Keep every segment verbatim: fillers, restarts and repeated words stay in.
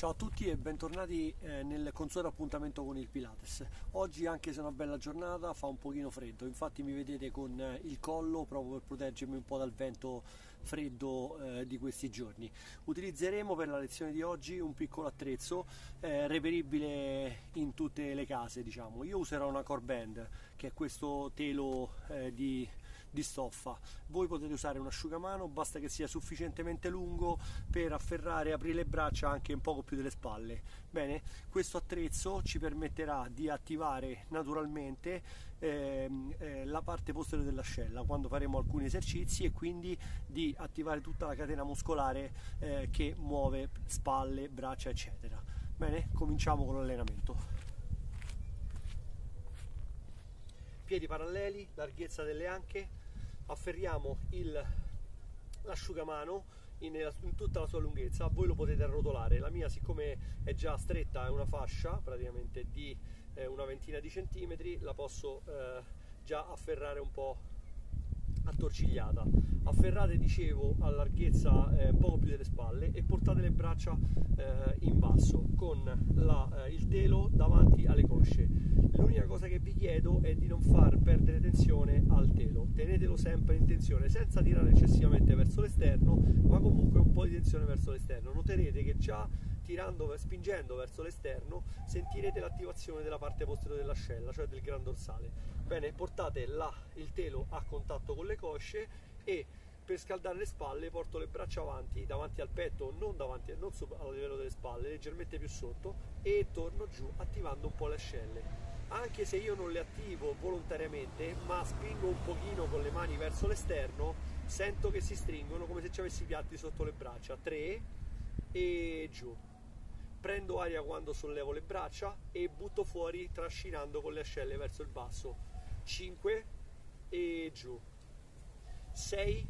Ciao a tutti e bentornati nel consueto appuntamento con il Pilates. Oggi, anche se è una bella giornata, fa un pochino freddo, infatti mi vedete con il collo proprio per proteggermi un po' dal vento freddo di questi giorni. Utilizzeremo per la lezione di oggi un piccolo attrezzo reperibile in tutte le case, diciamo. Io userò una Corband, che è questo telo di di stoffa. Voi potete usare un asciugamano, basta che sia sufficientemente lungo per afferrare e aprire le braccia anche un poco più delle spalle. Bene, questo attrezzo ci permetterà di attivare naturalmente eh, eh, la parte posteriore dell'ascella quando faremo alcuni esercizi, e quindi di attivare tutta la catena muscolare eh, che muove spalle, braccia, eccetera. Bene, cominciamo con l'allenamento. Piedi paralleli, larghezza delle anche. Afferriamo l'asciugamano in, in tutta la sua lunghezza. Voi lo potete arrotolare, la mia siccome è già stretta, è una fascia praticamente di eh, una ventina di centimetri, la posso eh, già afferrare un po' attorcigliata. Afferrate, dicevo, a larghezza eh, poco più delle spalle, e portate le braccia eh, in basso con la, eh, il telo davanti alle cosce. L'unica cosa che vi chiedo è di non far perdere tensione al telo, tenetelo sempre in tensione senza tirare eccessivamente verso l'esterno, ma comunque un po' di tensione verso l'esterno. Noterete che già tirando, spingendo verso l'esterno, sentirete l'attivazione della parte posteriore dell'ascella, cioè del gran dorsale. Bene, portate la, il telo a contatto con le cosce, e per scaldare le spalle porto le braccia avanti, davanti al petto, non davanti, non al livello delle spalle, leggermente più sotto, e torno giù attivando un po' le ascelle. Anche se io non le attivo volontariamente, ma spingo un pochino con le mani verso l'esterno, sento che si stringono come se ci avessi i piatti sotto le braccia. Tre e giù. Prendo aria quando sollevo le braccia e butto fuori trascinando con le ascelle verso il basso. Cinque e giù. Sei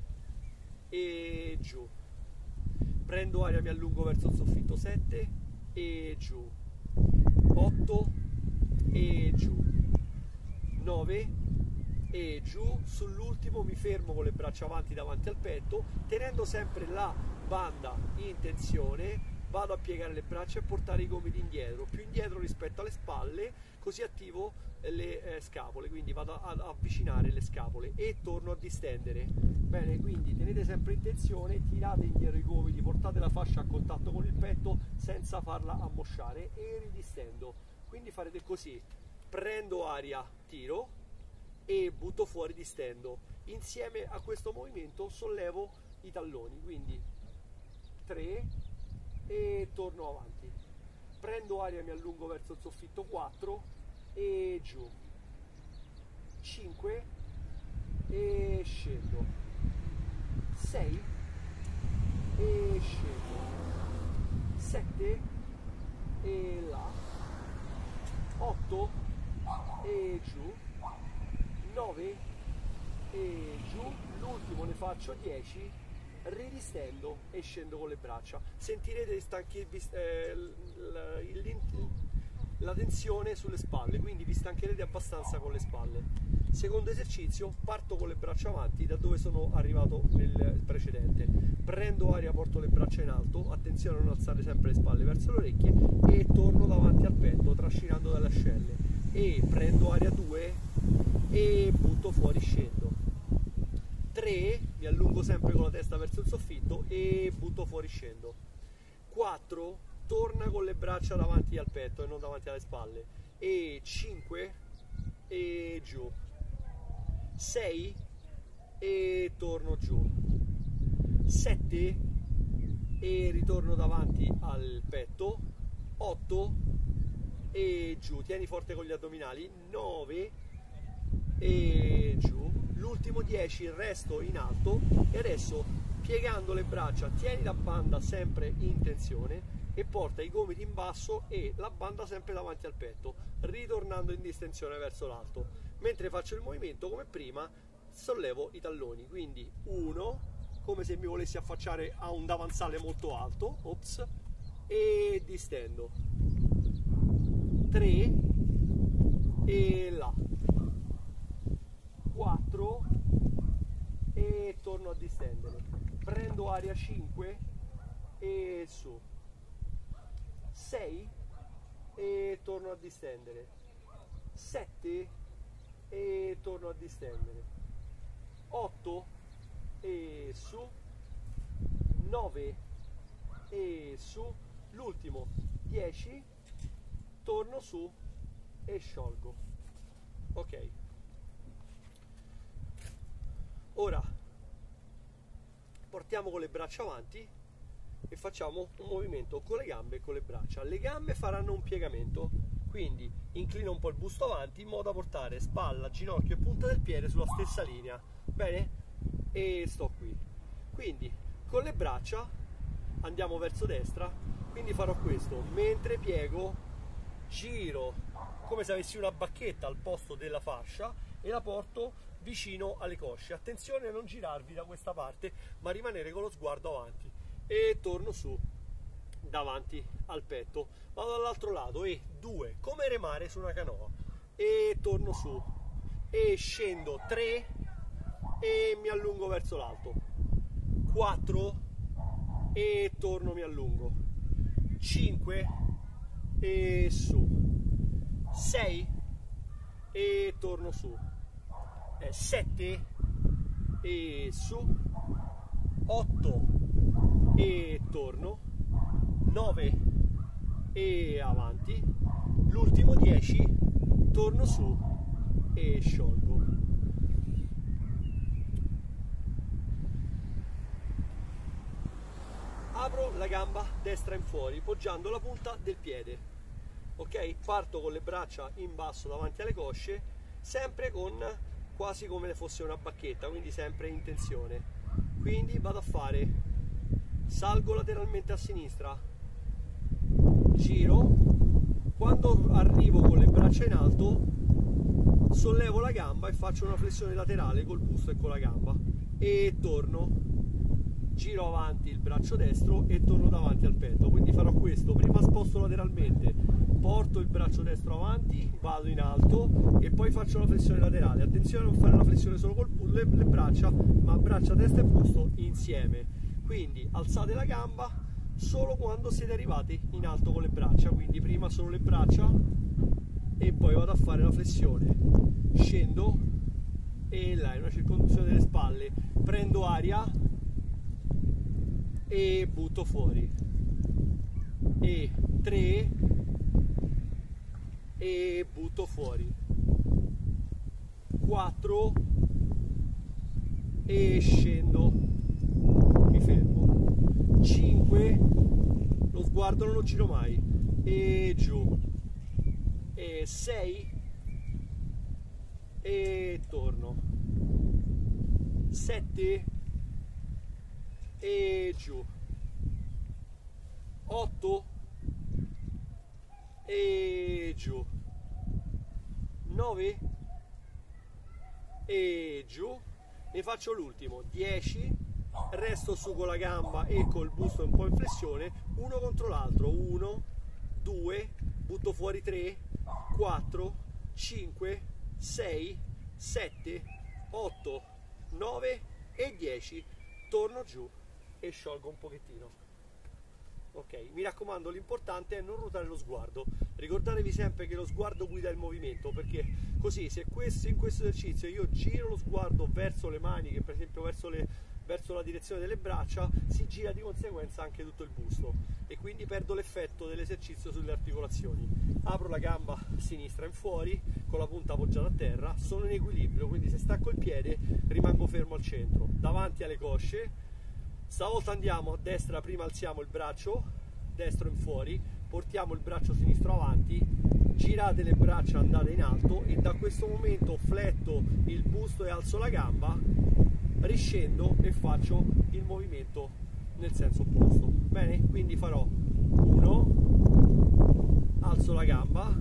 e giù. Prendo aria, mi allungo verso il soffitto. Sette e giù. Otto e giù. Nove e giù. Sull'ultimo mi fermo con le braccia avanti davanti al petto, tenendo sempre la banda in tensione. Vado a piegare le braccia e portare i gomiti indietro, più indietro rispetto alle spalle, così attivo le eh, scapole, quindi vado ad avvicinare le scapole e torno a distendere. Bene, quindi tenete sempre in tensione, tirate indietro i gomiti, portate la fascia a contatto con il petto senza farla ammosciare, e ridistendo. Quindi farete così: prendo aria, tiro e butto fuori, distendo. Insieme a questo movimento sollevo i talloni, quindi tre e torno avanti, prendo aria, mi allungo verso il soffitto. Quattro e giù. Cinque e scendo. Sei e scendo. Sette e là. Otto e giù. Nove e giù. L'ultimo ne faccio dieci. Ridistendo e scendo con le braccia. Sentirete stanchirvi, eh, la, la tensione sulle spalle, quindi vi stancherete abbastanza con le spalle. Secondo esercizio, parto con le braccia avanti da dove sono arrivato nel precedente, prendo aria, porto le braccia in alto, attenzione a non alzare sempre le spalle verso le orecchie, e torno davanti al petto trascinando dalle ascelle, e prendo aria. Due e butto fuori, scendo. Tre, mi allungo sempre con la testa verso il soffitto e butto fuori, scendo. Quattro, torna con le braccia davanti al petto e non davanti alle spalle. E cinque e giù. Sei e torno giù. Sette e ritorno davanti al petto. Otto e giù, tieni forte con gli addominali. Nove e giù. L'ultimo dieci, resto in alto, e adesso piegando le braccia tieni la banda sempre in tensione e porta i gomiti in basso e la banda sempre davanti al petto, ritornando in distensione verso l'alto. Mentre faccio il movimento, come prima, sollevo i talloni, quindi uno, come se mi volessi affacciare a un davanzale molto alto, ops, e distendo. Tre e là. Quattro e torno a distendere, prendo aria. Cinque e su. sei e torno a distendere, sette e torno a distendere, otto e su, nove e su, l'ultimo dieci, torno su e sciolgo. Ok, ora portiamo con le braccia avanti e facciamo un movimento con le gambe e con le braccia. Le gambe faranno un piegamento, quindi inclino un po' il busto avanti in modo da portare spalla, ginocchio e punta del piede sulla stessa linea. Bene? E sto qui. Quindi con le braccia andiamo verso destra, quindi farò questo: mentre piego giro come se avessi una bacchetta al posto della fascia e la porto vicino alle cosce. Attenzione a non girarvi da questa parte, ma rimanere con lo sguardo avanti, e torno su davanti al petto. Vado dall'altro lato e due, come remare su una canoa, e torno su e scendo, tre e mi allungo verso l'alto, quattro e torno, mi allungo, cinque e su, sei e torno su, sette e su, otto e torno, nove e avanti, l'ultimo dieci, torno su e sciolgo. Apro la gamba destra in fuori poggiando la punta del piede. Ok, parto con le braccia in basso davanti alle cosce, sempre con quasi come fosse una bacchetta, quindi sempre in tensione. Quindi vado a fare, salgo lateralmente a sinistra, giro, quando arrivo con le braccia in alto sollevo la gamba e faccio una flessione laterale col busto e con la gamba, e torno, giro avanti il braccio destro e torno davanti al petto. Quindi farò questo: prima sposto lateralmente, porto il braccio destro avanti, vado in alto e poi faccio la flessione laterale. Attenzione a non fare la flessione solo con le, le braccia, ma braccia, testa e busto insieme. Quindi alzate la gamba solo quando siete arrivati in alto con le braccia, quindi prima solo le braccia e poi vado a fare la flessione, scendo e là, in una circonduzione delle spalle prendo aria e butto fuori, e tre e butto fuori, quattro e scendo, mi fermo, cinque, lo sguardo non lo giro mai, e giù, e sei e torno, sette e giù, otto e giù, nove e giù, ne faccio l'ultimo, dieci, resto su con la gamba e col busto un po' in flessione, uno contro l'altro, uno, due, butto fuori tre, quattro, cinque, sei, sette, otto, nove e dieci, torno giù e sciolgo un pochettino. Ok, mi raccomando, l'importante è non ruotare lo sguardo. Ricordatevi sempre che lo sguardo guida il movimento, perché così, se questo, in questo esercizio io giro lo sguardo verso le maniche, per esempio verso, le, verso la direzione delle braccia, si gira di conseguenza anche tutto il busto e quindi perdo l'effetto dell'esercizio sulle articolazioni. Apro la gamba sinistra in fuori con la punta appoggiata a terra, sono in equilibrio, quindi se stacco il piede rimango fermo al centro, davanti alle cosce. Stavolta andiamo a destra, prima alziamo il braccio destro in fuori, portiamo il braccio sinistro avanti, girate le braccia, andate in alto e da questo momento fletto il busto e alzo la gamba, riscendo e faccio il movimento nel senso opposto. Bene? Quindi farò uno, alzo la gamba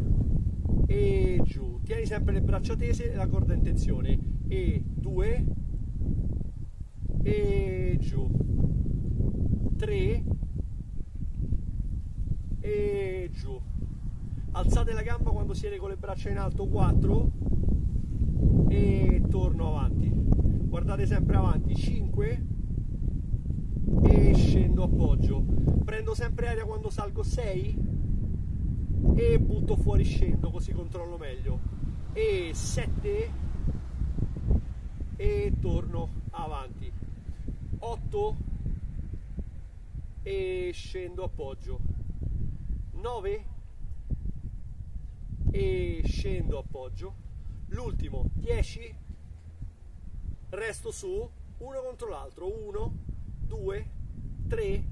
e giù, tieni sempre le braccia tese e la corda in tensione, e due e giù, tre e giù, alzate la gamba quando siete con le braccia in alto, quattro e torno avanti, guardate sempre avanti, cinque e scendo, appoggio, prendo sempre aria quando salgo, sei e butto fuori scendo così controllo meglio, e sette e torno avanti, otto e scendo appoggio, nove e scendo appoggio, l'ultimo dieci, resto su uno contro l'altro, uno due tre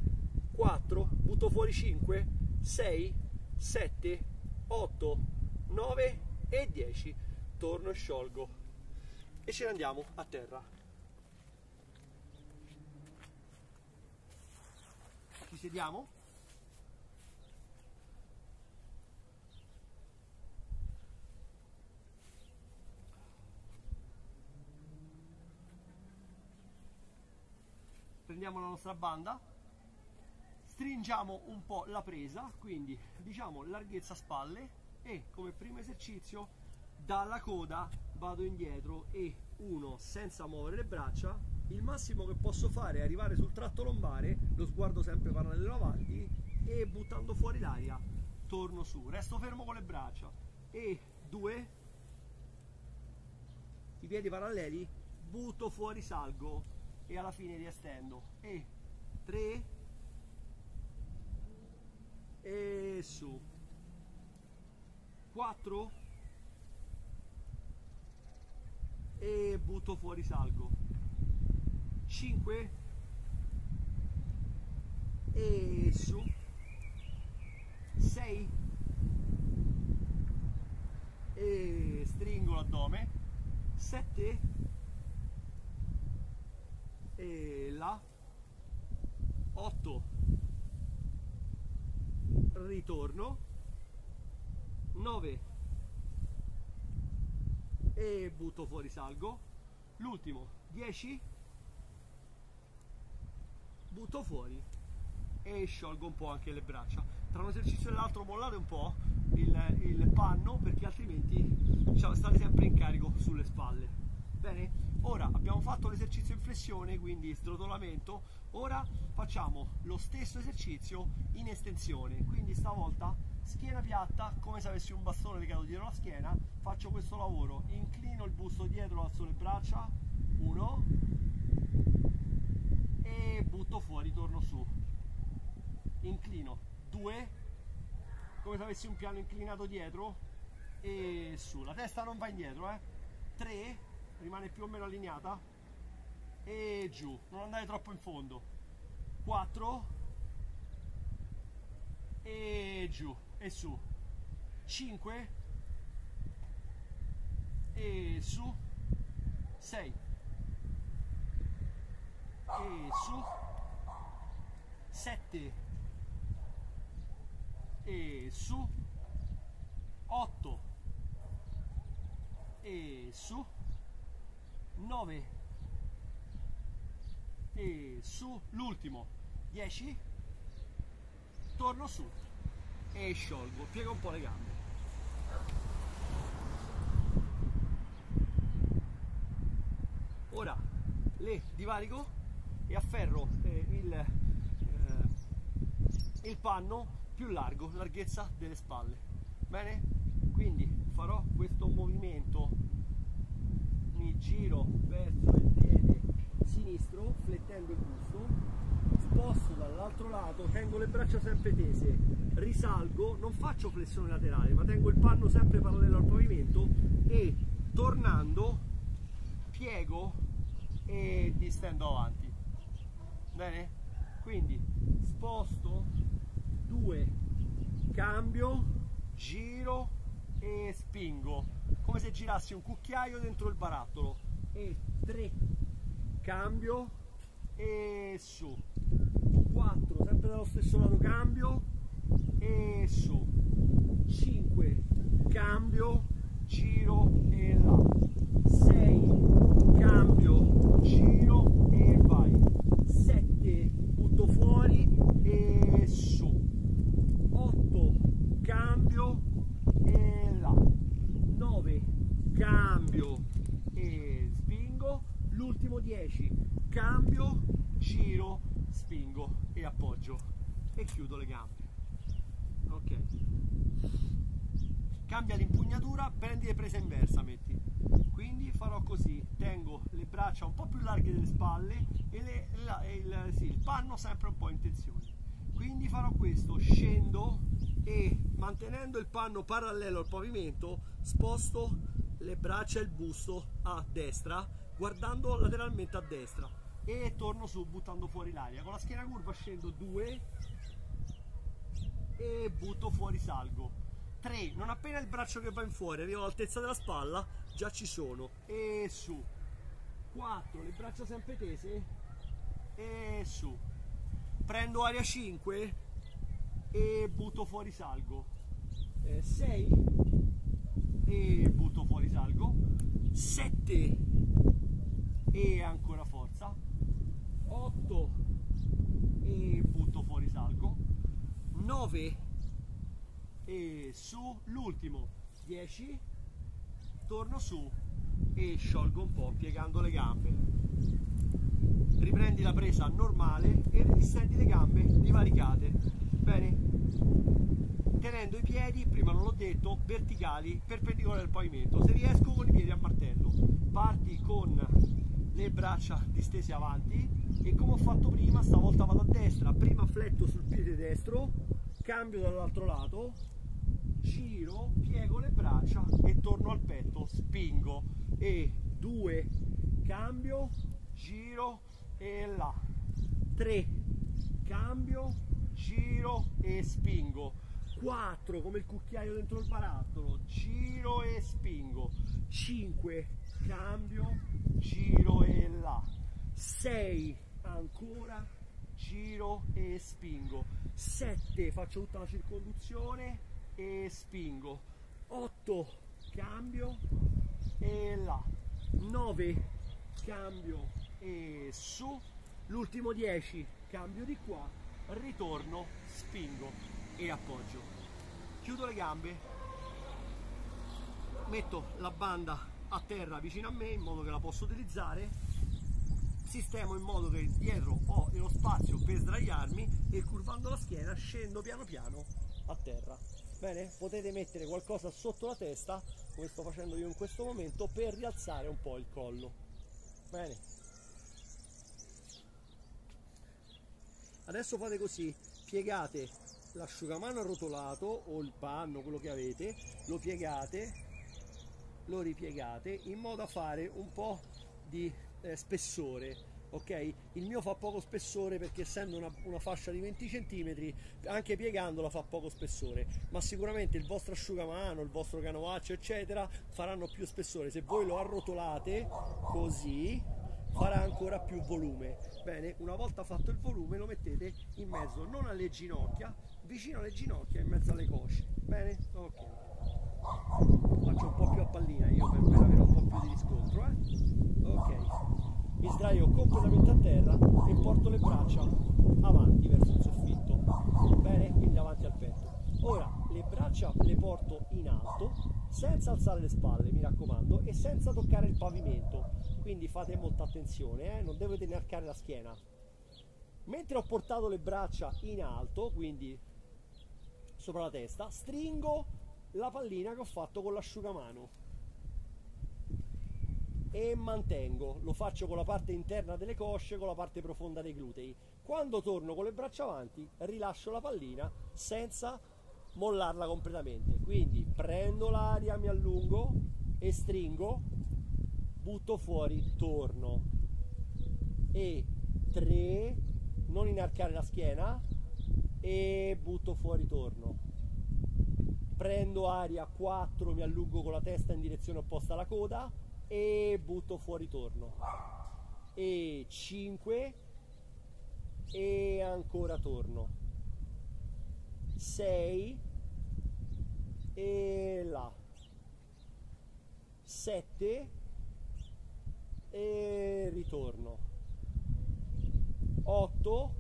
quattro, butto fuori cinque sei sette otto nove e dieci, torno e sciolgo e ce ne andiamo a terra. Ci sediamo, prendiamo la nostra banda, stringiamo un po' la presa, quindi diciamo larghezza spalle, e come primo esercizio dalla coda vado indietro e uno senza muovere le braccia, il massimo che posso fare è arrivare sul tratto lombare, lo sguardo sempre parallelo avanti, e buttando fuori l'aria torno su, resto fermo con le braccia e due, i piedi paralleli, butto fuori, salgo e alla fine riestendo, e tre e su, quattro e butto fuori, salgo, cinque e su, sei e stringo l'addome, sette e là, otto ritorno, nove e butto fuori, salgo, l'ultimo dieci, butto fuori e sciolgo un po' anche le braccia. Tra un esercizio e l'altro mollate un po' il, il panno, perché altrimenti state sempre in carico sulle spalle. Bene, ora abbiamo fatto l'esercizio in flessione, quindi srotolamento, ora facciamo lo stesso esercizio in estensione, quindi stavolta schiena piatta, come se avessi un bastone legato dietro la schiena, faccio questo lavoro, inclino il busto dietro, alzo le braccia, uno, e butto fuori, torno su, inclino, due, come se avessi un piano inclinato dietro, e su, la testa non va indietro, eh, tre, rimane più o meno allineata, e giù, non andare troppo in fondo, quattro e giù e su, cinque e su, sei e su, sette e su, otto e su, nove e su, l'ultimo dieci, torno su e sciolgo, piego un po' le gambe. Ora le divarico e afferro eh, il, eh, il panno più largo, larghezza delle spalle. Bene, quindi farò questo movimento, mi giro verso il piede sinistro flettendo il busto, sposto dall'altro lato, tengo le braccia sempre tese, risalgo, non faccio flessione laterale ma tengo il panno sempre parallelo al pavimento, e tornando piego e distendo avanti. Bene? Quindi sposto, due, cambio, giro e spingo, come se girassi un cucchiaio dentro il barattolo, e tre, cambio e su, quattro, sempre dallo stesso lato, cambio e su, cinque, cambio, giro e là, sei, cambio, giro e vai, sette, butto fuori e su, otto, cambio e là, nove, cambio e spingo, l'ultimo dieci, cambio, giro, spingo e appoggio, e chiudo le gambe. Ok. cambia l'impugnatura, prendi le prese inversa, metti. Quindi farò così, tengo le braccia un po' più larghe delle spalle e, le, la, e il, sì, il panno sempre un po' in tensione. Quindi farò questo, scendo e mantenendo il panno parallelo al pavimento sposto le braccia e il busto a destra, guardando lateralmente a destra, e torno su buttando fuori l'aria. Con la schiena curva scendo due e butto fuori, salgo tre, non appena il braccio che va in fuori arrivo all'altezza della spalla già ci sono, e su quattro, le braccia sempre tese, e su, prendo aria cinque e butto fuori, salgo sei e butto fuori, salgo sette e ancora forza, otto e butto fuori, salgo nove e su, l'ultimo dieci, torno su e sciolgo un po' piegando le gambe, riprendi la presa normale e distendi le gambe divaricate, bene, tenendo i piedi, prima non l'ho detto, verticali, perpendicolari al pavimento, se riesco con i piedi a martello, parti con le braccia distese avanti e come ho fatto prima, stavolta vado a destra, prima fletto sul piede destro, cambio dall'altro lato, giro, piego le braccia e torno al petto, spingo e due, cambio, giro e là, tre, cambio, giro e spingo, quattro come il cucchiaio dentro il barattolo, giro e spingo, cinque, cambio, giro e là, sei, ancora, giro e spingo, sette, faccio tutta la circonduzione e spingo, otto, cambio e là, nove, cambio e su, l'ultimo dieci, cambio di qua, ritorno, spingo e appoggio, chiudo le gambe, metto la banda a terra vicino a me in modo che la posso utilizzare, sistemo in modo che dietro ho lo spazio per sdraiarmi e curvando la schiena scendo piano piano a terra. Bene, potete mettere qualcosa sotto la testa come sto facendo io in questo momento per rialzare un po' il collo. Bene, adesso fate così, piegate l'asciugamano arrotolato o il panno, quello che avete, lo piegate, lo ripiegate in modo da fare un po' di eh, spessore, ok? Il mio fa poco spessore perché essendo una, una fascia di venti centimetri, anche piegandola fa poco spessore, ma sicuramente il vostro asciugamano, il vostro canovaccio eccetera faranno più spessore. Se voi lo arrotolate così farà ancora più volume. Bene, una volta fatto il volume lo mettete in mezzo, non alle ginocchia, vicino alle ginocchia, in mezzo alle cosce. Bene, ok, faccio un po' più a pallina io per, per avere un po' più di riscontro, eh? Ok, mi sdraio completamente a terra e porto le braccia avanti verso il soffitto, bene, quindi avanti al petto. Ora le braccia le porto in alto senza alzare le spalle, mi raccomando, e senza toccare il pavimento, quindi fate molta attenzione, eh? Non dovete ne arcare la schiena. Mentre ho portato le braccia in alto, quindi sopra la testa, stringo la pallina che ho fatto con l'asciugamano e mantengo, lo faccio con la parte interna delle cosce, con la parte profonda dei glutei. Quando torno con le braccia avanti rilascio la pallina senza mollarla completamente, quindi prendo l'aria, mi allungo e stringo, butto fuori, torno e tre, non inarcare la schiena e butto fuori, torno, prendo aria, quattro, mi allungo con la testa in direzione opposta alla coda e butto fuori, torno e cinque e ancora torno, sei e là, sette e ritorno, otto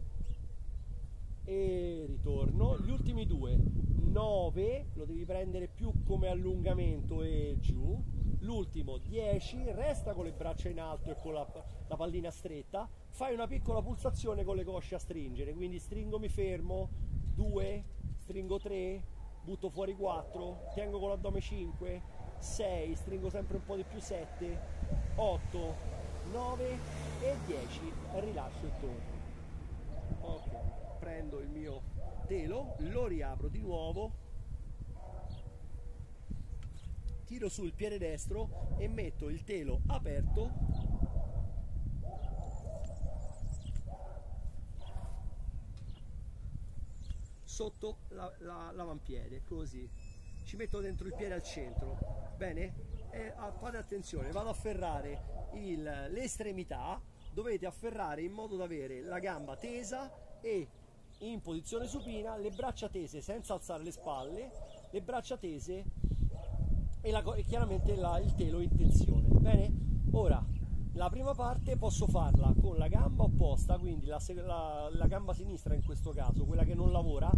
e ritorno, gli ultimi due, nove, lo devi prendere più come allungamento e giù, l'ultimo dieci, resta con le braccia in alto e con la, la pallina stretta, fai una piccola pulsazione con le cosce a stringere, quindi stringo, mi fermo, due, stringo tre, butto fuori quattro, tengo con l'addome cinque, sei, stringo sempre un po' di più, sette, otto, nove e dieci, rilascio e torno. Ok, prendo il mio telo, lo riapro di nuovo, tiro sul piede destro e metto il telo aperto sotto l'avampiede, la, la, così ci metto dentro il piede al centro, bene? E a, fate attenzione, vado a afferrare l'estremità, dovete afferrare in modo da avere la gamba tesa e in posizione supina, le braccia tese senza alzare le spalle, le braccia tese e, la, e chiaramente la, il telo in tensione, bene? Ora la prima parte posso farla con la gamba opposta, quindi la, la, la gamba sinistra in questo caso, quella che non lavora,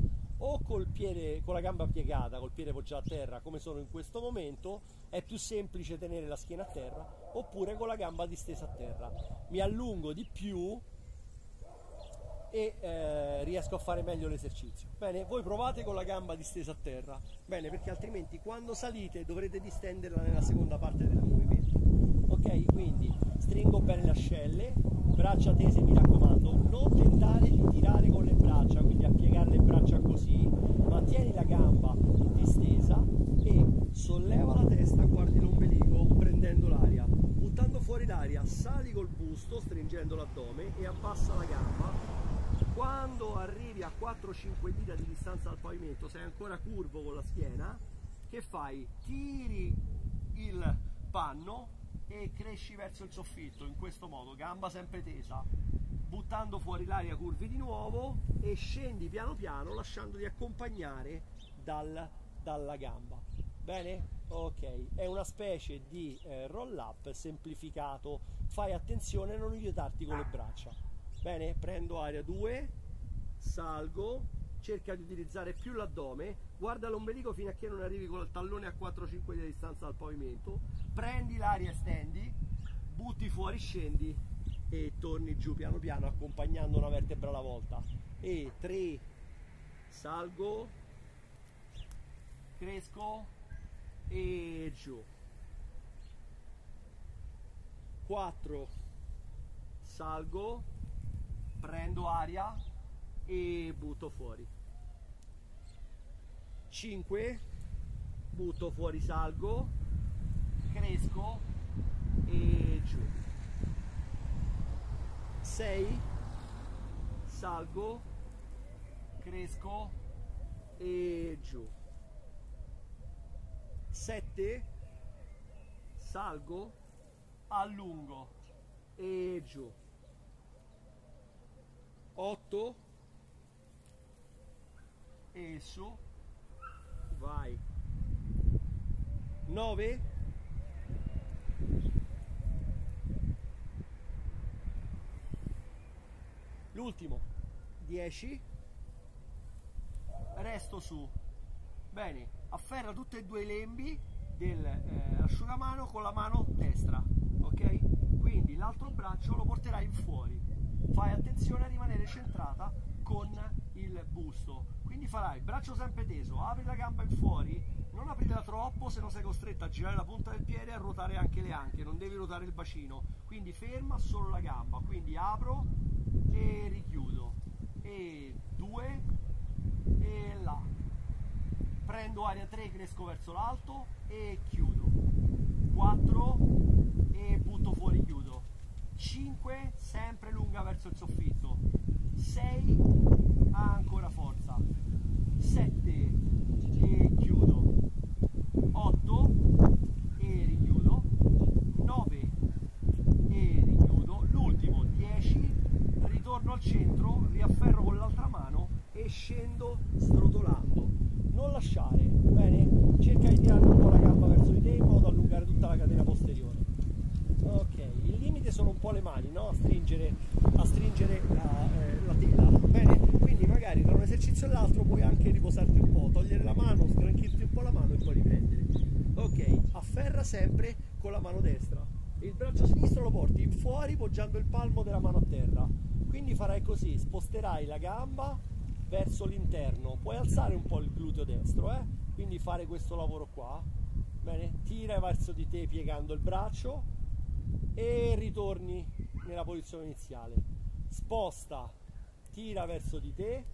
o col piede, con la gamba piegata, col piede poggiato a terra come sono in questo momento, è più semplice tenere la schiena a terra, oppure con la gamba distesa a terra. Mi allungo di più e eh, riesco a fare meglio l'esercizio. Bene, voi provate con la gamba distesa a terra, bene, perché altrimenti quando salite dovrete distenderla nella seconda parte del movimento. Ok, quindi stringo bene le ascelle, braccia tese, mi raccomando, non tentare di tirare con le braccia, quindi a piegare le braccia così, mantieni la gamba distesa e solleva la testa, guardi l'ombelico prendendo l'aria, buttando fuori l'aria, sali col busto stringendo l'addome e abbassa la gamba. Quando arrivi a quattro cinque dita di distanza dal pavimento, sei ancora curvo con la schiena, che fai? Tiri il panno e cresci verso il soffitto in questo modo, gamba sempre tesa, buttando fuori l'aria, curvi di nuovo e scendi piano piano lasciandoti accompagnare dal, dalla gamba. Bene? Ok, è una specie di eh, roll up semplificato, fai attenzione a non aiutarti con le braccia. Bene? Prendo aria due, salgo, cerca di utilizzare più l'addome, guarda l'ombelico fino a che non arrivi con il tallone a quattro cinque di distanza dal pavimento, prendi l'aria, stendi, butti fuori, scendi e torni giù piano piano accompagnando una vertebra alla volta. E tre, salgo, cresco e giù, quattro, salgo, prendo aria e butto fuori, cinque, butto fuori, salgo, cresco e giù, sei, salgo, cresco e giù, sette, salgo, allungo e giù, otto e su, vai, nove, l'ultimo, dieci, resto su. Bene, afferra tutti e due i lembi dell'asciugamano eh, con la mano destra, ok? Quindi l'altro braccio lo porterai in fuori, fai attenzione a rimanere centrata con il busto, quindi farai braccio sempre teso, apri la gamba in fuori, non aprirla troppo se non sei costretta a girare la punta del piede e a ruotare anche le anche, non devi ruotare il bacino, quindi ferma solo la gamba, quindi apro e richiudo e due e là, prendo aria tre, cresco verso l'alto e chiudo, quattro e butto fuori, chiudo, cinque sempre lunga verso il soffitto, sei, ancora forza, sette e chiudo, otto e richiudo, nove e richiudo, l'ultimo dieci, ritorno al centro, riafferro con l'altra mano e scendo srotolando, non lasciare, bene? Cerca di tirare un po' la gamba verso di te in modo da allungare tutta la catena posteriore. Ok, il limite sono un po' le mani, no? A stringere, a stringere la, eh, la tela, bene? Quindi magari tra un esercizio e l'altro puoi anche riposarti un po', togliere la mano, sgranchirti un po' la mano e poi riprendere. Ok, afferra sempre con la mano destra, il braccio sinistro lo porti in fuori poggiando il palmo della mano a terra, quindi farai così, sposterai la gamba verso l'interno, puoi alzare un po' il gluteo destro, eh? Quindi fare questo lavoro qua, bene, tira verso di te piegando il braccio e ritorni nella posizione iniziale, sposta, tira verso di te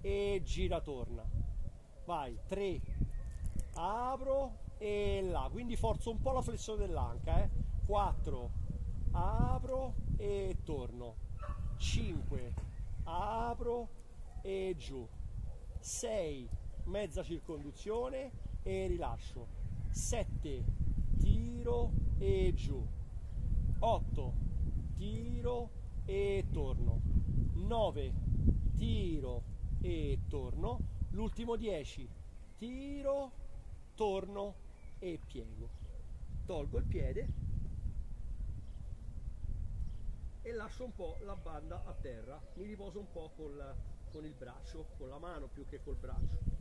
e gira, torna, vai, tre, apro e là, quindi forzo un po' la flessione dell'anca, eh? quattro, apro e torno, cinque, apro e giù, sei, mezza circonduzione e rilascio, sette, tiro e giù, otto, tiro e torno, nove, tiro e torno, l'ultimo dieci, tiro, torno e piego, tolgo il piede e lascio un po' la banda a terra, mi riposo un po' col, con il braccio, con la mano più che col braccio.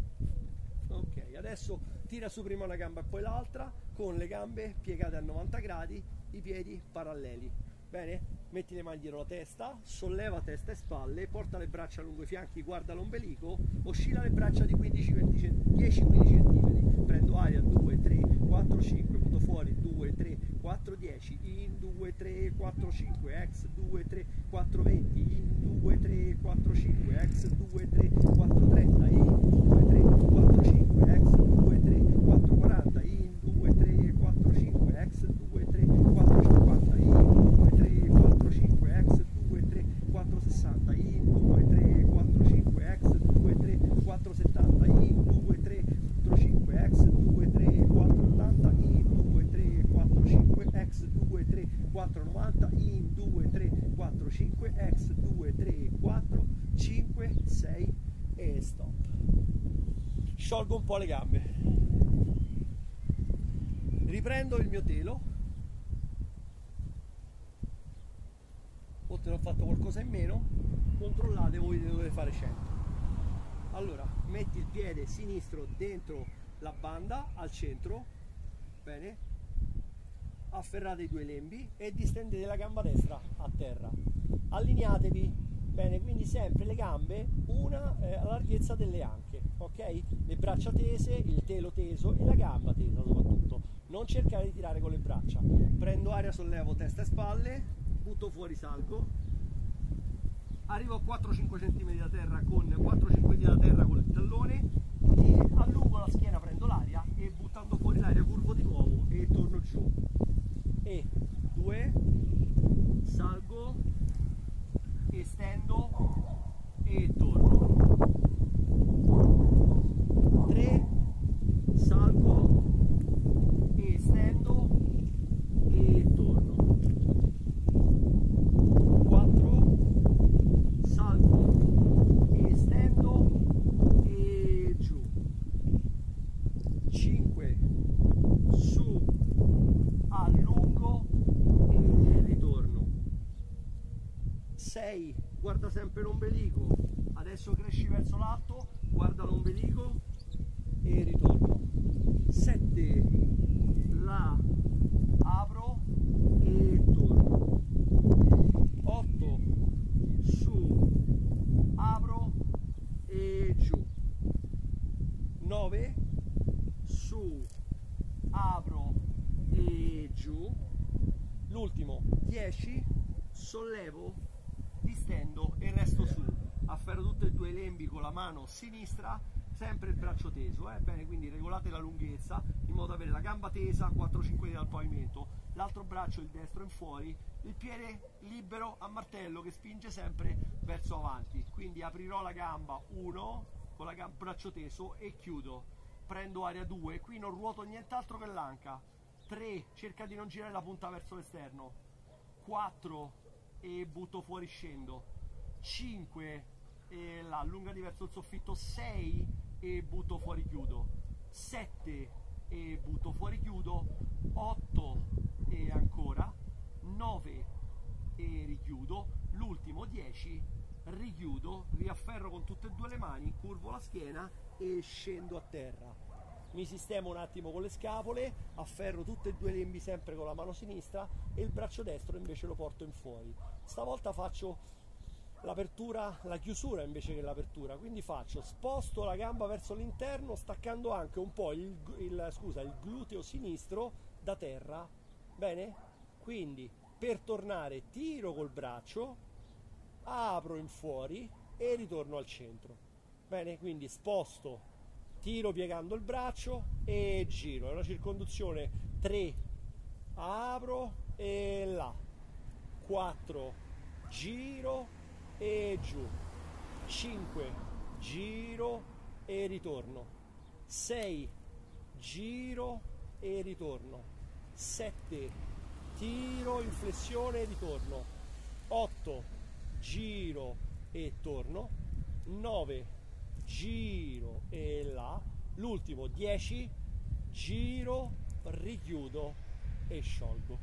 Ok, adesso tira su prima una gamba e poi l'altra, con le gambe piegate a novanta gradi, i piedi paralleli. Bene, metti le mani dietro la testa, solleva testa e spalle, porta le braccia lungo i fianchi, guarda l'ombelico, oscilla le braccia di dieci quindici centimetri, prendo aria, due, tre, quattro, cinque, butto fuori, due, tre, quattro, dieci, in due, tre, quattro, cinque, ex, due, tre, quattro, venti, in due, tre, quattro, cinque, ex, due, tre, quattro, trenta, in due, tre, quattro, cinque, ex, due, tre, quattro, quaranta, in due, tre, quattro, cinque, ex, due, tre, quattro, cinquanta, in due, tre, quattro, cinque, ex, due, tre, quattro, sessanta, in due, tre, quattro, cinque, ex, due, tre, quattro, settanta, in due, tre, quattro, cinque, ex, due, tre, quattro, ottanta, in due, tre, quattro, cinque, ex, due, tre, quattro, novanta, in due, tre, quattro, cinque, ex, due, tre, quattro, cinque, sei e stop. Sciolgo un po' le gambe, riprendo il mio telo, oltre ho fatto qualcosa in meno, controllate voi ne dovete fare cento. Allora metti il piede sinistro dentro la banda al centro, bene, afferrate i due lembi e distendete la gamba destra a terra, allineatevi, bene, quindi sempre le gambe una eh, alla larghezza delle anche, ok? Le braccia tese, il telo teso e la gamba tesa soprattutto, non cercare di tirare con le braccia, prendo aria, sollevo testa e spalle, butto fuori, salgo, arrivo a quattro cinque centimetri da terra con quattro cinque da terra con il tallone e allungo la schiena, prendo l'aria e buttando fuori l'aria curvo di nuovo e torno giù e due, salgo, estendo e torno, tre, salgo, estendo e torno, sei, guarda sempre l'ombelico, adesso cresci verso l'alto, guarda l'ombelico e ritorno, sette, la apro e torno, otto, su, apro e giù, nove, su, apro e giù, l'ultimo dieci, sollevo, distendo e resto su, afferro tutti e due i lembi con la mano sinistra, sempre il braccio teso, eh? Bene, quindi regolate la lunghezza in modo da avere la gamba tesa quattro cinque dal pavimento, l'altro braccio, il destro in fuori, il piede libero a martello che spinge sempre verso avanti, quindi aprirò la gamba uno con la gamba, braccio teso e chiudo, prendo aria due, qui non ruoto nient'altro che l'anca, tre, cerca di non girare la punta verso l'esterno, quattro e butto fuori, scendo, cinque e la allungati verso il soffitto, sei e butto fuori, chiudo, sette e butto fuori, chiudo, otto e ancora, nove e richiudo, l'ultimo dieci, richiudo, riafferro con tutte e due le mani, curvo la schiena e scendo a terra, mi sistemo un attimo con le scapole, afferro tutte e due i lembi sempre con la mano sinistra e il braccio destro invece lo porto in fuori, stavolta faccio l'apertura, la chiusura invece che l'apertura, quindi faccio, sposto la gamba verso l'interno staccando anche un po' il, il, scusa, il gluteo sinistro da terra, bene? Quindi per tornare tiro col braccio, apro in fuori e ritorno al centro, bene? Quindi sposto, tiro piegando il braccio e giro, è una circonduzione tre, apro e là, quattro, giro e giù, cinque, giro e ritorno, sei, giro e ritorno, sette, tiro in flessione e ritorno, otto, giro e torno, nove, giro e là, l'ultimo dieci, giro, richiudo e sciolgo,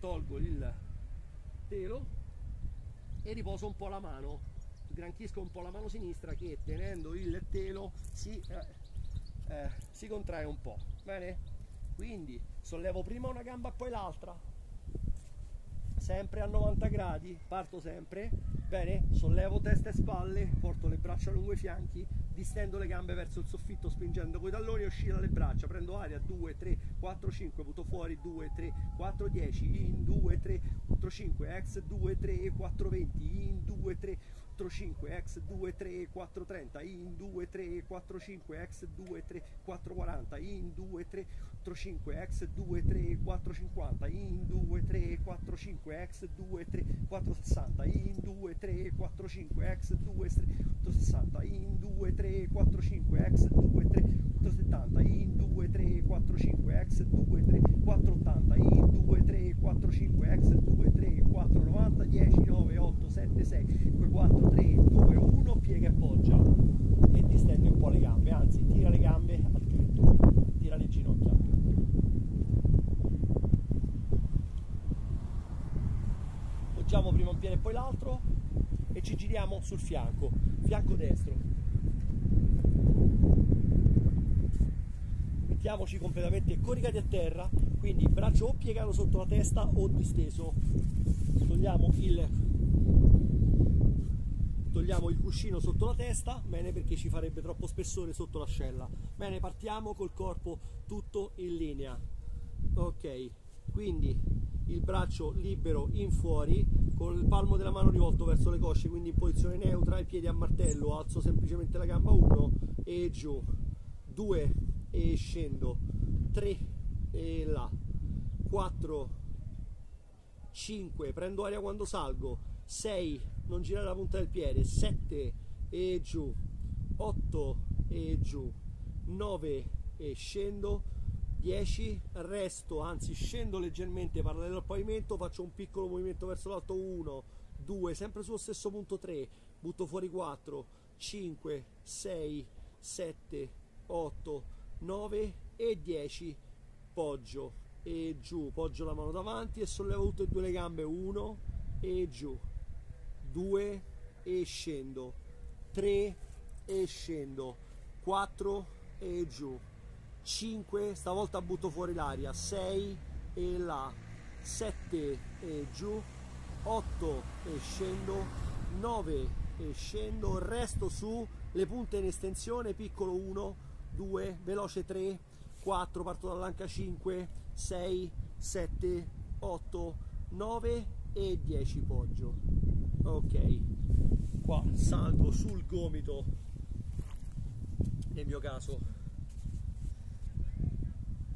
tolgo il telo e riposo un po' la mano, sgranchisco un po' la mano sinistra che tenendo il telo si, eh, eh, si contrae un po', bene? Quindi sollevo prima una gamba poi l'altra, sempre a novanta gradi, parto sempre, bene? Sollevo testa e spalle, porto le braccia lungo i fianchi, distendo le gambe verso il soffitto spingendo coi talloni, oscilla le braccia, prendo aria, due, tre, quattro, cinque, butto fuori, due, tre, quattro, dieci, in, due, tre, quattro, cinque, ex, due, tre, quattro, venti, in, due, tre, quattro, cinque, ex, due, tre, quattro, trenta, in, due, tre, quattro, cinque, ex, due, tre, quattro, quaranta, in, due, tre, quattro, cinque, ex, due, tre, quattro, cinquanta, in, due, tre, quattro, cinque, ex, due, tre, quattro, sessanta, in, due, tre, quattro, cinque, ex, due, tre, quattro, sessanta, in, due, tre, quattro, cinque, ex, due, tre, quattro, settanta, in, due, tre, quattro, cinque, ex, due, tre, quattro, ottanta, in, due, tre, quattro, cinque, ex, due, tre, quattro, novanta, dieci, nove, otto, sette, sei, quattro, tre, due, uno, piega e poggia e distendi un po' le gambe, anzi tira le gambe al tetto, tira le ginocchia. Poggiamo prima un piede e poi l'altro e ci giriamo sul fianco, fianco destro. Mettiamoci completamente coricati a terra, quindi braccio o piegato sotto la testa o disteso. Togliamo il Togliamo il cuscino sotto la testa, bene, perché ci farebbe troppo spessore sotto l'ascella. Bene, partiamo col corpo tutto in linea. Ok, quindi il braccio libero in fuori, con il palmo della mano rivolto verso le cosce, quindi in posizione neutra, i piedi a martello, alzo semplicemente la gamba uno e giù, due e scendo, tre e là, quattro, cinque, prendo aria quando salgo, sei, non girare la punta del piede, sette e giù, otto e giù, nove e scendo, dieci, resto, anzi scendo leggermente parallelo al pavimento, faccio un piccolo movimento verso l'alto, uno, due, sempre sullo stesso punto, tre, butto fuori quattro, cinque, sei, sette, otto, nove e dieci, poggio e giù, poggio la mano davanti e sollevo tutte e due le gambe, uno e giù, due e scendo, tre e scendo, quattro e giù, cinque, stavolta butto fuori l'aria, sei e là, sette e giù, otto e scendo, nove e scendo, resto su, le punte in estensione, piccolo uno, due, veloce tre, quattro, parto dall'anca cinque, sei, sette, otto, nove e dieci, poggio. Ok, qua salgo sul gomito, nel mio caso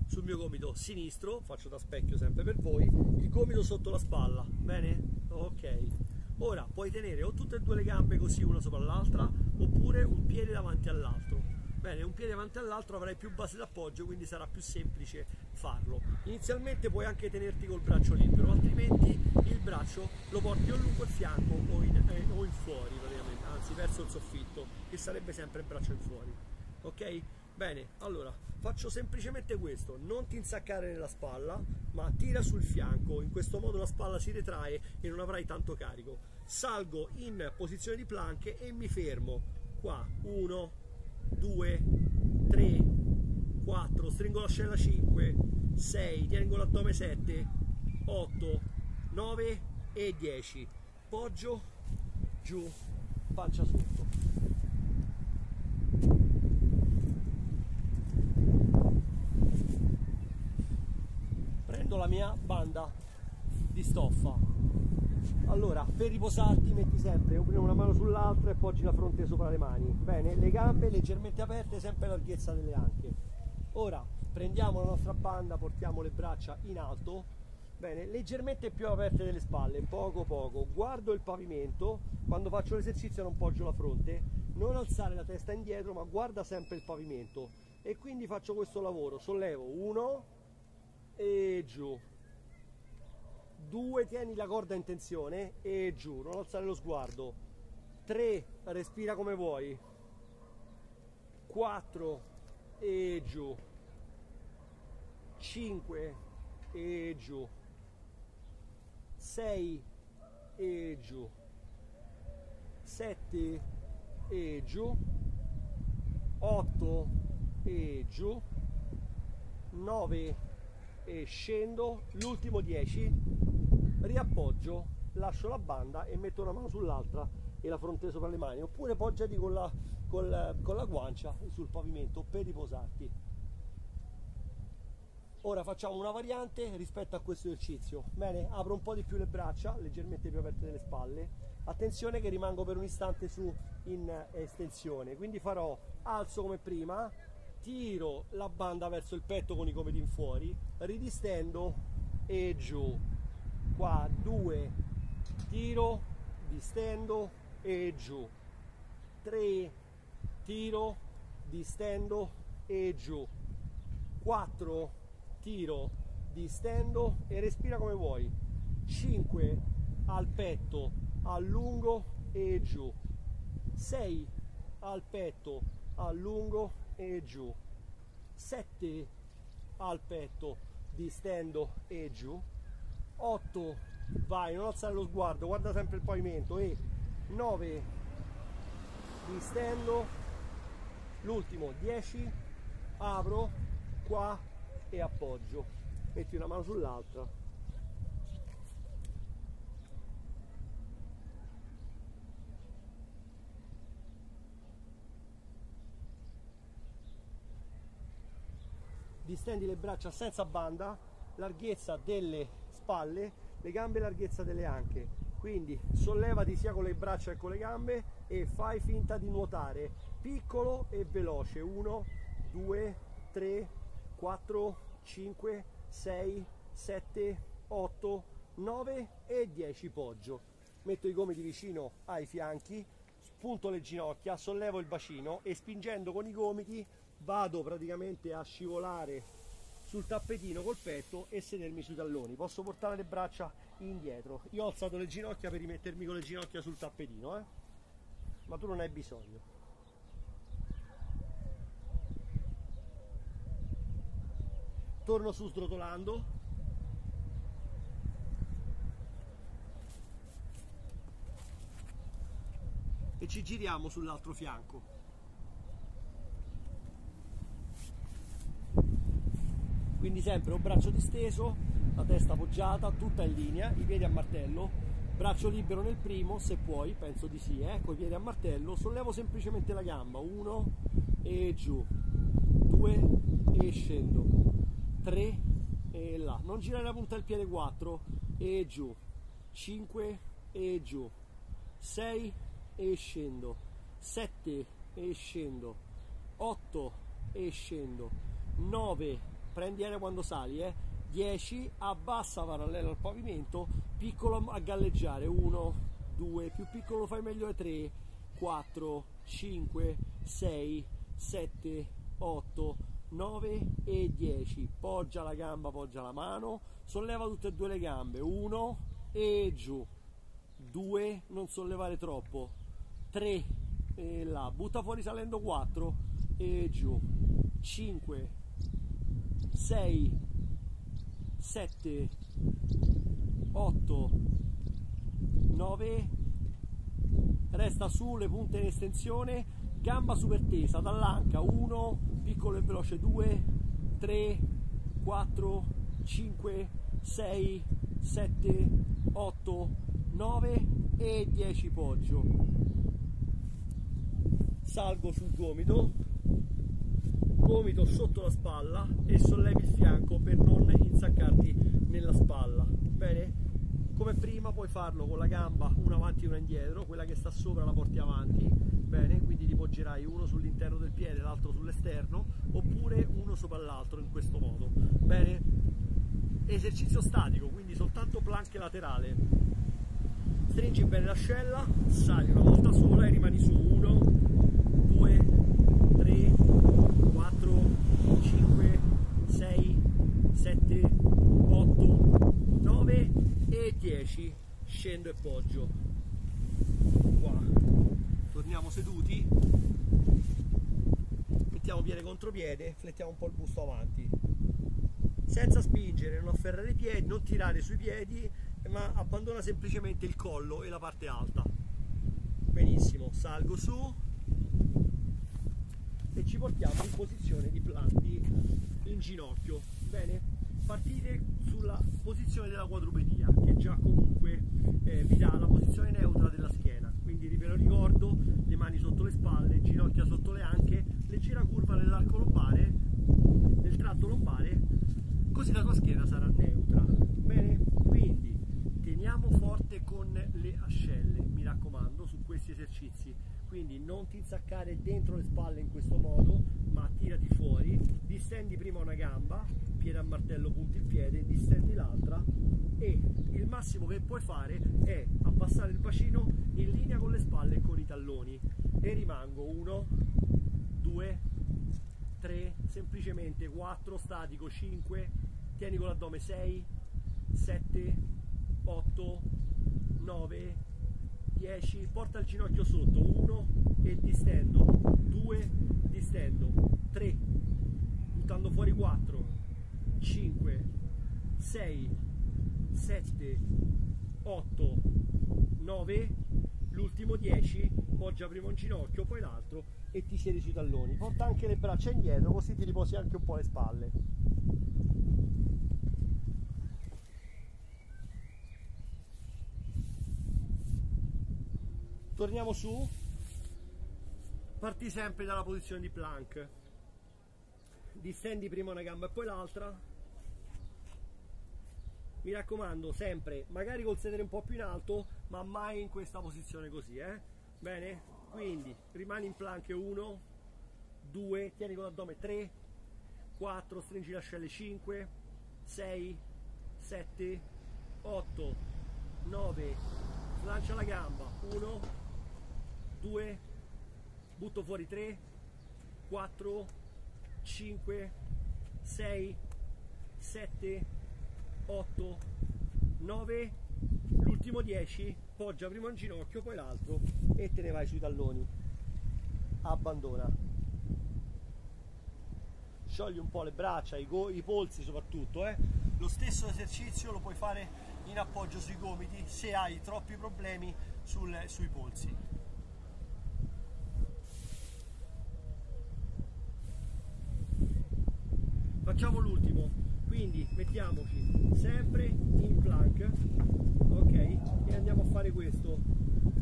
sul mio gomito sinistro, faccio da specchio sempre per voi, il gomito sotto la spalla, bene? Ok, ora puoi tenere o tutte e due le gambe così una sopra l'altra oppure un piede davanti all'altro, bene? Un piede davanti all'altro avrai più base d'appoggio, quindi sarà più semplice farlo. Inizialmente puoi anche tenerti col braccio libero, altrimenti il braccio lo porti o lungo il fianco o in, eh, o in fuori praticamente, anzi verso il soffitto, che sarebbe sempre il braccio in fuori, ok? Bene, allora faccio semplicemente questo, non ti insaccare nella spalla ma tira sul fianco, in questo modo la spalla si ritrae e non avrai tanto carico. Salgo in posizione di plank e mi fermo qua, uno, due, tre, quattro, stringo l'ascella cinque, sei, tengo l'addome sette, otto, nove e dieci, poggio giù, pancia sotto. Prendo la mia banda di stoffa. Allora, per riposarti metti sempre o una mano sull'altra e poggi la fronte sopra le mani. Bene, le gambe leggermente aperte, sempre larghezza delle anche. Ora prendiamo la nostra banda, portiamo le braccia in alto. Bene, leggermente più aperte delle spalle, poco poco, guardo il pavimento, quando faccio l'esercizio non poggio la fronte, non alzare la testa indietro ma guarda sempre il pavimento, e quindi faccio questo lavoro, sollevo uno e giù, due tieni la corda in tensione e giù, non alzare lo sguardo, tre respira come vuoi, quattro e giù, cinque e giù, sei e giù, sette e giù, otto e giù, nove e scendo, l'ultimo dieci, riappoggio, lascio la banda e metto una mano sull'altra e la fronte sopra le mani, oppure poggiati con la, con la, con la guancia sul pavimento per riposarti. Ora facciamo una variante rispetto a questo esercizio. Bene, apro un po' di più le braccia, leggermente più aperte delle spalle. Attenzione che rimango per un istante su in estensione, quindi farò alzo come prima, tiro la banda verso il petto con i gomiti in fuori, ridistendo e giù. Qua due, tiro, distendo e giù. tre, tiro, distendo e giù. quattro, tiro, distendo e respira come vuoi, cinque al petto, allungo e giù, sei al petto, allungo e giù, sette al petto, distendo e giù, otto, vai, non alzare lo sguardo, guarda sempre il pavimento, e nove, distendo, l'ultimo, dieci, apro, qua, e appoggio, metti una mano sull'altra. Distendi le braccia senza banda, larghezza delle spalle, le gambe larghezza delle anche, quindi sollevati sia con le braccia che con le gambe e fai finta di nuotare, piccolo e veloce, uno, due, tre, quattro, cinque, sei, sette, otto, nove e dieci, poggio. Metto i gomiti vicino ai fianchi, spunto le ginocchia, sollevo il bacino e spingendo con i gomiti vado praticamente a scivolare sul tappetino col petto e sedermi sui talloni. Posso portare le braccia indietro. Io ho alzato le ginocchia per rimettermi con le ginocchia sul tappetino, eh? Ma tu non hai bisogno. Torno su srotolando, e ci giriamo sull'altro fianco. Quindi sempre un braccio disteso, la testa poggiata, tutta in linea, i piedi a martello, braccio libero nel primo, se puoi, penso di sì, eh, con i piedi a martello, sollevo semplicemente la gamba, uno e giù, due e scendo, tre e là, non girare la punta del piede, quattro e giù, cinque e giù, sei e scendo, sette e scendo, otto e scendo, nove, prendi aria quando sali, eh, dieci, abbassa parallelo al pavimento, piccolo a galleggiare, uno, due, più piccolo fai meglio, tre, quattro, cinque, sei, sette, otto, nove e dieci, poggia la gamba, poggia la mano, solleva tutte e due le gambe, uno e giù, due, non sollevare troppo, tre e là, butta fuori salendo, quattro e giù, cinque, sei, sette, otto, nove, resta su, le punte in estensione, gamba super tesa, dall'anca, uno, piccolo e veloce, due, tre, quattro, cinque, sei, sette, otto, nove e dieci poggio. Salgo sul gomito, gomito sotto la spalla e sollevi il fianco per non insaccarti nella spalla. Bene? Come prima puoi farlo con la gamba una avanti e una indietro, quella che sta sopra la porti avanti, bene? Quindi ti poggerai uno sull'interno del piede, l'altro sull'esterno, oppure uno sopra l'altro in questo modo, bene? Esercizio statico, quindi soltanto planche laterale. Stringi bene l'ascella, sali una volta sola e rimani su uno, due, tre, quattro, cinque, sei, sette, otto, nove e dieci. Scendo e poggio. Qua. Torniamo seduti. Mettiamo piede contro piede, flettiamo un po' il busto avanti. Senza spingere, non afferrare i piedi, non tirare sui piedi, ma abbandona semplicemente il collo e la parte alta. Benissimo, salgo su e ci portiamo in posizione di planti in ginocchio. Bene? Partite sulla posizione della quadrupedia, che già comunque eh, vi dà la posizione neutra della schiena. Quindi ve lo ricordo, le mani sotto le spalle, ginocchia sotto le anche, leggera curva nell'arco lombare, nel tratto lombare, così la tua schiena sarà neutra. Bene? Quindi teniamo forte con le ascelle, mi raccomando, su questi esercizi. Quindi non ti insaccare dentro le spalle in questo modo, ma tirati fuori, distendi prima una gamba, piede a martello, punti il piede, distendi l'altra e il massimo che puoi fare è abbassare il bacino in linea con le spalle e con i talloni, e rimango uno, due, tre, semplicemente quattro, statico, cinque, tieni con l'addome sei, sette, otto, nove, dieci, porta il ginocchio sotto, uno e distendo, due, distendo, tre, buttando fuori quattro, cinque, sei, sette, otto, nove, l'ultimo dieci, poggia prima un ginocchio, poi l'altro e ti siedi sui talloni, porta anche le braccia indietro così ti riposi anche un po' le spalle. Torniamo su, parti sempre dalla posizione di plank, distendi prima una gamba e poi l'altra, mi raccomando sempre, magari col sedere un po' più in alto, ma mai in questa posizione così, eh? Bene? Quindi rimani in planche uno, due, tieni con l'addome tre, quattro, stringi le ascelle cinque, sei, sette, otto, nove, slancia la gamba uno, due, butto fuori tre, quattro, cinque, sei, sette, otto, nove, l'ultimo dieci, poggia prima un ginocchio poi l'altro e te ne vai sui talloni, abbandona, sciogli un po' le braccia, i, i polsi soprattutto, eh? Lo stesso esercizio lo puoi fare in appoggio sui gomiti se hai troppi problemi sul, sui polsi. Facciamo l'ultimo, quindi mettiamoci sempre in plank, ok, e andiamo a fare questo.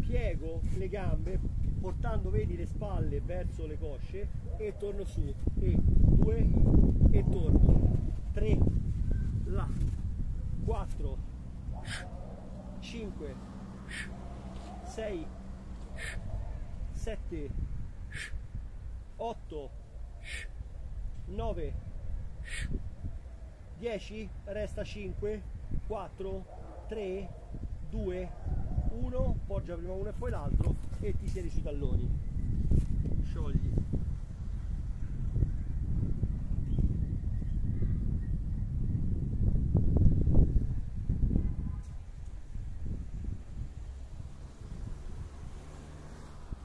Piego le gambe portando, vedi, le spalle verso le cosce e torno su e due e torno tre là quattro cinque sei sette otto nove dieci, resta cinque quattro tre due uno, poggia prima uno e poi l'altro e ti siedi sui talloni, sciogli.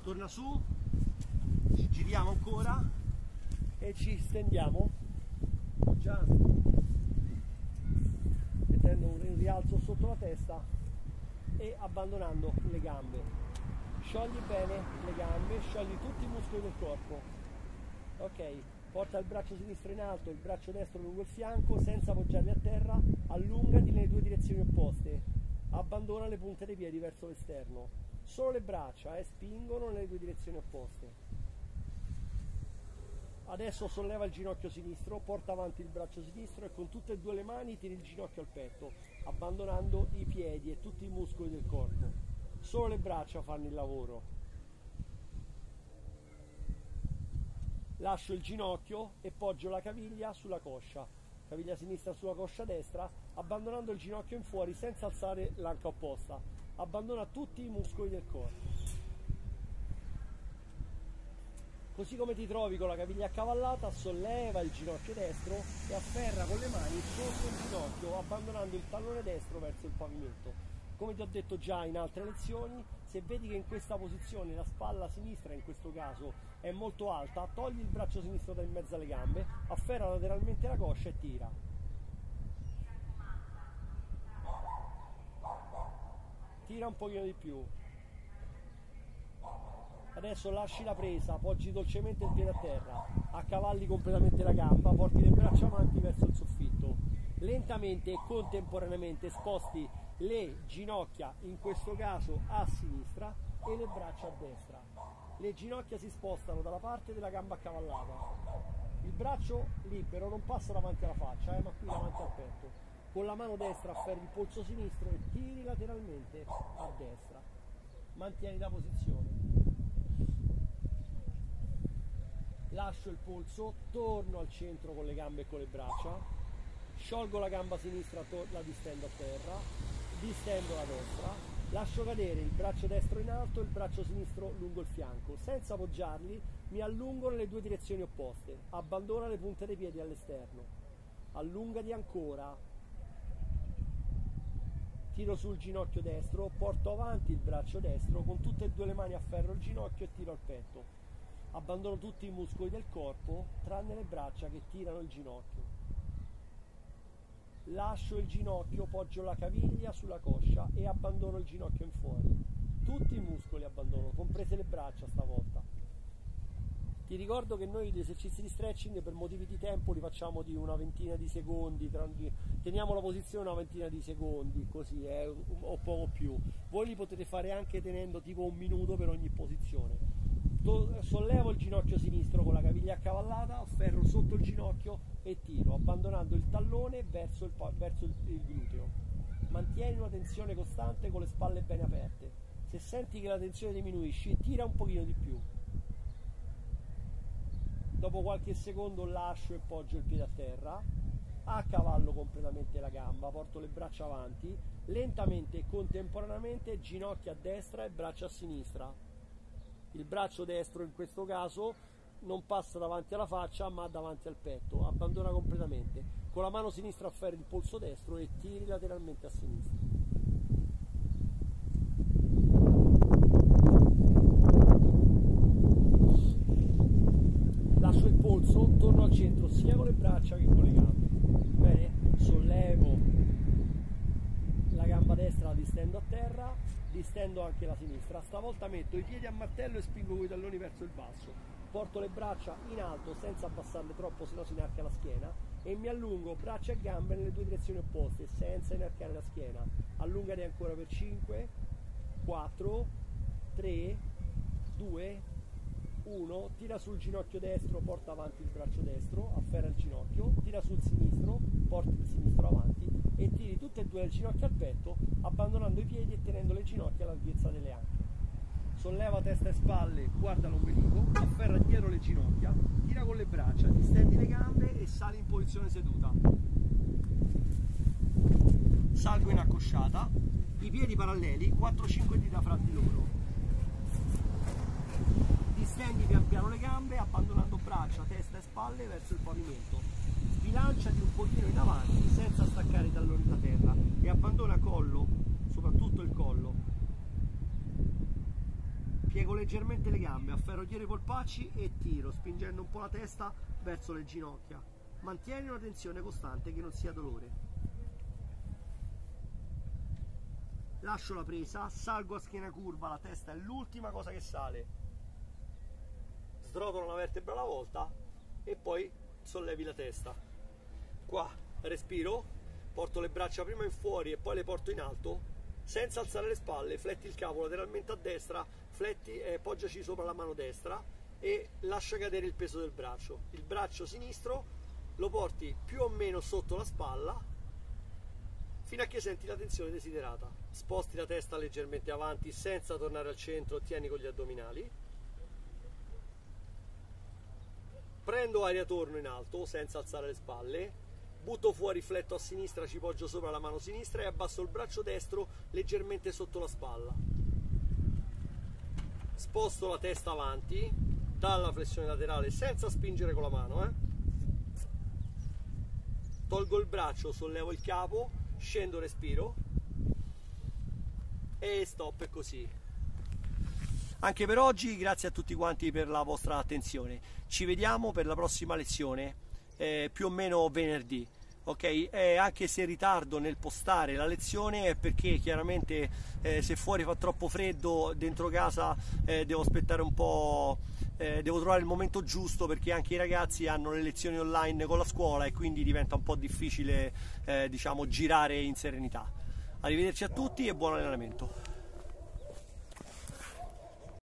Torna su, ci giriamo ancora e ci stendiamo, già mettendo un rialzo sotto la testa e abbandonando le gambe, sciogli bene le gambe, sciogli tutti i muscoli del corpo, ok, porta il braccio sinistro in alto, il braccio destro lungo il fianco senza appoggiarli a terra, allungati nelle due direzioni opposte, abbandona le punte dei piedi verso l'esterno, solo le braccia e eh, spingono nelle due direzioni opposte. Adesso solleva il ginocchio sinistro, porta avanti il braccio sinistro e con tutte e due le mani tieni il ginocchio al petto, abbandonando i piedi e tutti i muscoli del corpo. Solo le braccia fanno il lavoro. Lascio il ginocchio e poggio la caviglia sulla coscia, caviglia sinistra sulla coscia destra, abbandonando il ginocchio in fuori senza alzare l'anca opposta. Abbandona tutti i muscoli del corpo. Così come ti trovi con la caviglia accavallata, solleva il ginocchio destro e afferra con le mani sotto il ginocchio, abbandonando il tallone destro verso il pavimento. Come ti ho detto già in altre lezioni, se vedi che in questa posizione la spalla sinistra, in questo caso, è molto alta, togli il braccio sinistro da in mezzo alle gambe, afferra lateralmente la coscia e tira. Tira un pochino di più. Adesso lasci la presa, poggi dolcemente il piede a terra, accavalli completamente la gamba, porti le braccia avanti verso il soffitto. Lentamente e contemporaneamente sposti le ginocchia, in questo caso a sinistra, e le braccia a destra. Le ginocchia si spostano dalla parte della gamba accavallata. Il braccio libero non passa davanti alla faccia, eh, ma qui davanti al petto. Con la mano destra afferri il polso sinistro e tiri lateralmente a destra. Mantieni la posizione. Lascio il polso, torno al centro con le gambe e con le braccia, sciolgo la gamba sinistra, la distendo a terra, distendo la destra, lascio cadere il braccio destro in alto e il braccio sinistro lungo il fianco, senza poggiarli mi allungo nelle due direzioni opposte, abbandona le punte dei piedi all'esterno, allungati ancora, tiro sul ginocchio destro, porto avanti il braccio destro, con tutte e due le mani afferro il ginocchio e tiro al petto. Abbandono tutti i muscoli del corpo, tranne le braccia che tirano il ginocchio. Lascio il ginocchio, poggio la caviglia sulla coscia e abbandono il ginocchio in fuori. Tutti i muscoli abbandono, comprese le braccia stavolta. Ti ricordo che noi gli esercizi di stretching per motivi di tempo li facciamo di una ventina di secondi, teniamo la posizione una ventina di secondi, così, eh, o poco più. Voi li potete fare anche tenendo tipo un minuto per ogni posizione. Sollevo il ginocchio sinistro con la caviglia accavallata, afferro sotto il ginocchio e tiro, abbandonando il tallone verso il, verso il, il gluteo. Mantieni una tensione costante con le spalle ben aperte. Se senti che la tensione diminuisce, tira un pochino di più. Dopo qualche secondo lascio e poggio il piede a terra, accavallo completamente la gamba, porto le braccia avanti, lentamente e contemporaneamente ginocchia a destra e braccia a sinistra. Il braccio destro in questo caso non passa davanti alla faccia ma davanti al petto, abbandona completamente. Con la mano sinistra afferri il polso destro e tiri lateralmente a sinistra. Lascio il polso, torno al centro sia con le braccia che con le gambe. Bene, sollevo la gamba destra, la distendo a terra. Distendo anche la sinistra, stavolta metto i piedi a martello e spingo con i talloni verso il basso, porto le braccia in alto senza abbassarle troppo se no si inarca la schiena e mi allungo braccia e gambe nelle due direzioni opposte senza inarcare la schiena, allungati ancora per cinque, quattro, tre, due, uno, tira sul ginocchio destro, porta avanti il braccio destro, afferra il ginocchio, tira sul sinistro, porta il sinistro avanti e tiri tutte e due le ginocchia al petto, abbandonando i piedi e tenendo le ginocchia all'altezza delle anche. Solleva testa e spalle, guarda l'ombelico, afferra dietro le ginocchia, tira con le braccia, distendi le gambe e sali in posizione seduta. Salgo in accosciata, i piedi paralleli, quattro cinque dita fra di loro. Distendi pian piano le gambe abbandonando braccia, testa e spalle verso il pavimento. Sbilanciati un pochino in avanti senza staccare i talloni da terra e abbandona collo, soprattutto il collo. Piego leggermente le gambe, afferro dietro i polpacci e tiro, spingendo un po' la testa verso le ginocchia. Mantieni una tensione costante che non sia dolore. Lascio la presa, salgo a schiena curva, la testa è l'ultima cosa che sale. Srotolo una vertebra alla volta e poi sollevi la testa. Qua respiro, porto le braccia prima in fuori e poi le porto in alto, senza alzare le spalle, fletti il capo lateralmente a destra, fletti e eh, poggiaci sopra la mano destra e lascia cadere il peso del braccio. Il braccio sinistro lo porti più o meno sotto la spalla fino a che senti la tensione desiderata. Sposti la testa leggermente avanti senza tornare al centro, tieni con gli addominali. Prendo aria, torno in alto senza alzare le spalle, butto fuori, fletto a sinistra, ci poggio sopra la mano sinistra e abbasso il braccio destro leggermente sotto la spalla. Sposto la testa avanti dalla flessione laterale senza spingere con la mano, eh? Tolgo il braccio, sollevo il capo, scendo, respiro e stop. E così anche per oggi. Grazie a tutti quanti per la vostra attenzione, ci vediamo per la prossima lezione, eh, più o meno venerdì, ok? Eh, anche se ritardo nel postare la lezione è perché chiaramente eh, se fuori fa troppo freddo, dentro casa eh, devo aspettare un po', eh, devo trovare il momento giusto, perché anche i ragazzi hanno le lezioni online con la scuola e quindi diventa un po' difficile eh, diciamo girare in serenità. Arrivederci a tutti e buon allenamento.